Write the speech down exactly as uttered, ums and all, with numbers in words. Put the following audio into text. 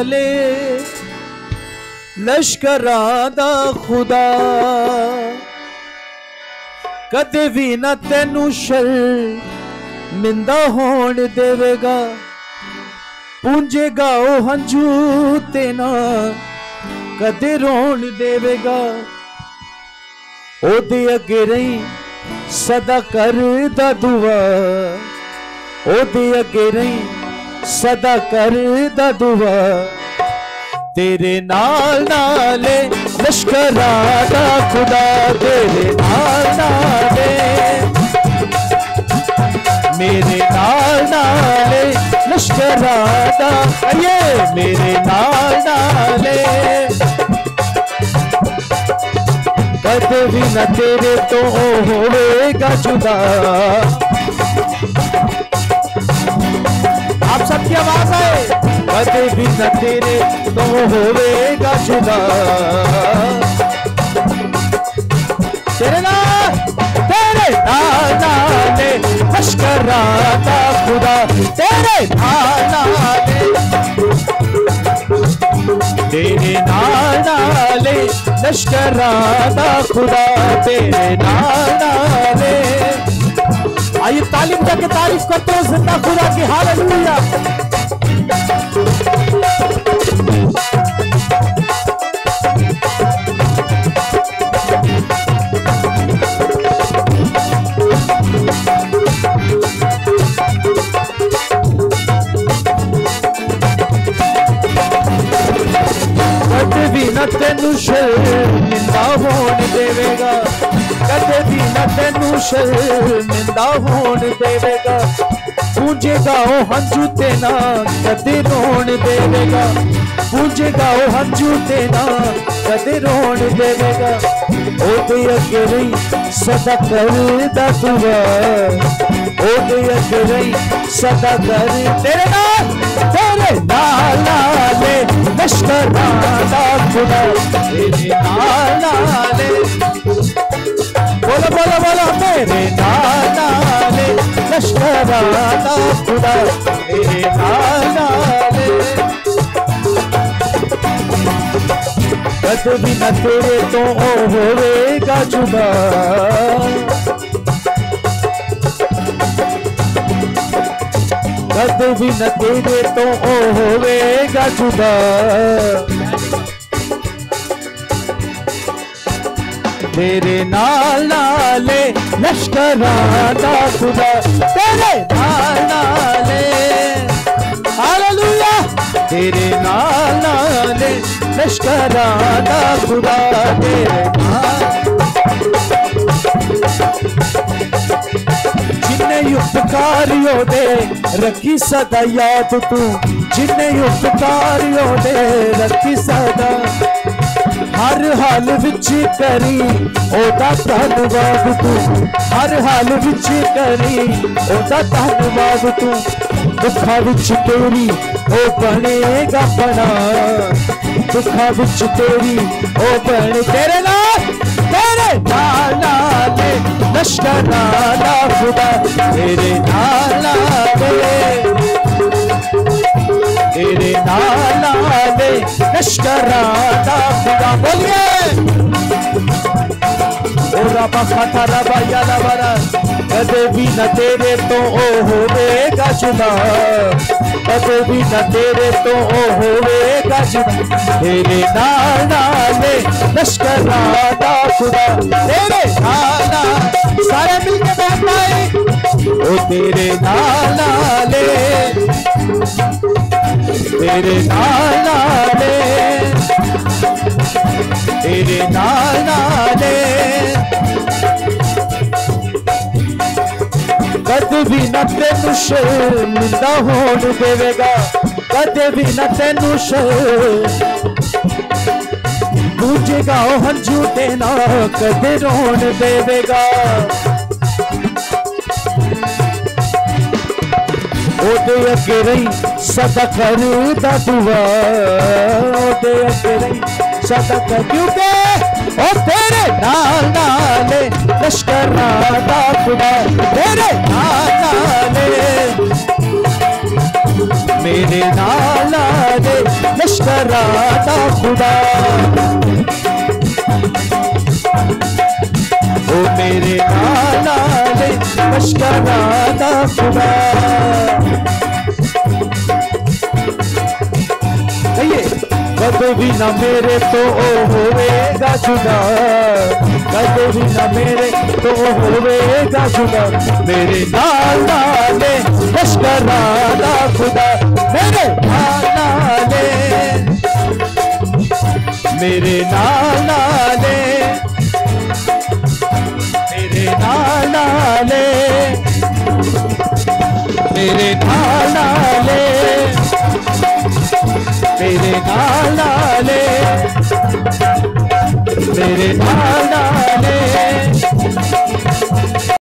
नाले लश्करा दा खुदा, कदे भी ना तेनू शर्मिंदा होण देवेगा। पूंजेगा ओ हंझू ते ना कदे रोण देवेगा। ओदे अगे रही सदा करदा दुआ, ओदे अगे रही सदा करदा दुआ। तेरे नाल नाल है लश्करा दा खुदा, तेरे नाल नाल है, मेरे नाल नाल है लश्करा दा। अये मेरे नाल नाल है, कदे भी ना तेरे तो होवेगा जुदा। आप सबकी आवाज है, कदे भी न तेरे तो होवेगा जुदा। तेरे नाल, तेरे नाल नाल है लश्करा दा खुदा, तेरे नाल नाल है, तेरे नाल नाल है लश्करा दा खुदा, तेरे नाल नाल है। आइए तालीम देके तारीफ करते हो जिंदा खुदा की। हालेलुया। कदे भी ना तेनू शर्मिंदा होण देवेगा, कदे भी ना तेनू शर्मिंदा होण देवेगा। पूंजेगा ओ हंझू ते ना कदे रोण देवेगा, पूंजेगा ओ हंझू ते ना कदे रोण देवेगा। ओदे अगे रही सदा करदा दुआ, ओदे अगे रही सदा कर। तेरे नाल, तेरे नाल नाल है लश्करा दा खुदा, तेरे नाल नाल है। बोलो बोलो बोलो, तेरे नाल नाल है लश्करा दा खुदा, तेरे नाल नाल है। कदे भी ना तेरे तो होवेगा जुदा। कदे भी ना तेरे तो होवेगा जुदा। तेरे नाल नाल है लश्करा दा खुदा, तेरे नाल नाल है। हालेलुया। तेरे नाल नाल है लश्करा दा खुदा, तेरे नाल। जिन्ने उपकारियों दे रखी सदा याद तू, जिन्ने उपकारियों दे रखी सदा। हर हाल विच करी ओदा धन्नवाद तू, हर हाल विच करी ओदा धन्नवाद तू। दुखा विच तेरी ओ बनेगा पना, दुखा विच तेरी ओ बने। तेरे नाल, तेरे नाल नाल है लश्करा दा खुदा, तेरे नाल नाल है, तेरे नाल नाल है लश्करा दा खुदा। बोलिए ओ रबा फता रबा या रबा। कदे भी न तेरे तो ओ होवेगा जुदा, कदे भी न तेरे तो ओ होवेगा जुदा। तेरे नाल नाल है लश्करा दा खुदा, तेरे नाल नाल। सारे मिलके बैठ पाए। ओ तेरे नाल नाल है, तेरे नाल नाल है, तेरे नाल नाल है। कदे भी ना तेनू शर्मिंदा होण देवेगा, कदे भी ना तेनू शर्मिंदा। पूंजेगा ओ हंझू ते ना कदे रोण देवेगा। ओदे अगे रही सदा करदा दुआ, ओदे अगे रही सदा कर। क्योंकि ओ तेरे नाल नाल है लश्करा दा खुदा, तेरे नाल नाल है, मेरे नाल नाल है। लश्करा दा खुदा। ओ मेरे नाल नाल है लश्करा दा खुदा। कदों भी ना मेरे तो होवेगा जुदा, कदों भी ना मेरे तो होवेगा जुदा। मेरे नाल नाल है लश्करा दा खुदा। मेरे नाल नाल है, मेरे नाल नाल है, मेरे नाल नाल है, मेरे नाल नाल है, मेरे नाल नाल है, मेरे नाल नाल है।